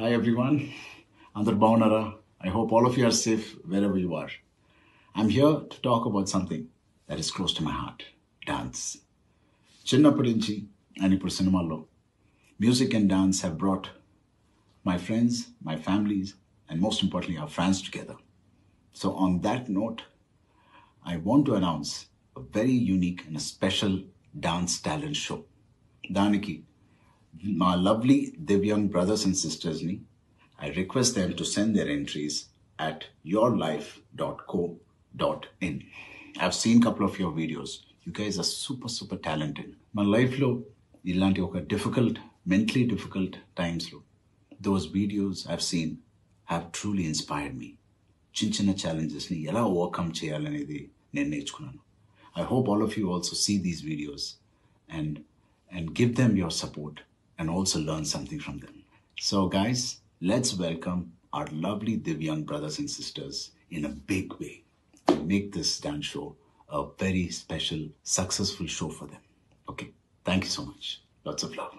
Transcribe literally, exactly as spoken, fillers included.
Hi everyone, Andhra Bhaunara. I hope all of you are safe wherever you are. I'm here to talk about something that is close to my heart, dance. Chinnapurinchi, Anipur Sinamallo. Music and dance have brought my friends, my families, and most importantly, our fans together. So on that note, I want to announce a very unique and a special dance talent show. Daniki, my lovely Divyang brothers and sisters, ni, I request them to send their entries at your life dot co dot in. I've seen a couple of your videos. You guys are super, super talented. My life lo, illanti oka difficult, mentally difficult times lo, those videos I've seen have truly inspired me. Chin chinna challenges ni ela overcome cheyalanedi nenu nechukunnanu. I hope all of you also see these videos and and give them your support and also learn something from them. So guys, let's welcome our lovely Divyang brothers and sisters in a big way to make this dance show a very special, successful show for them. Okay, thank you so much. Lots of love.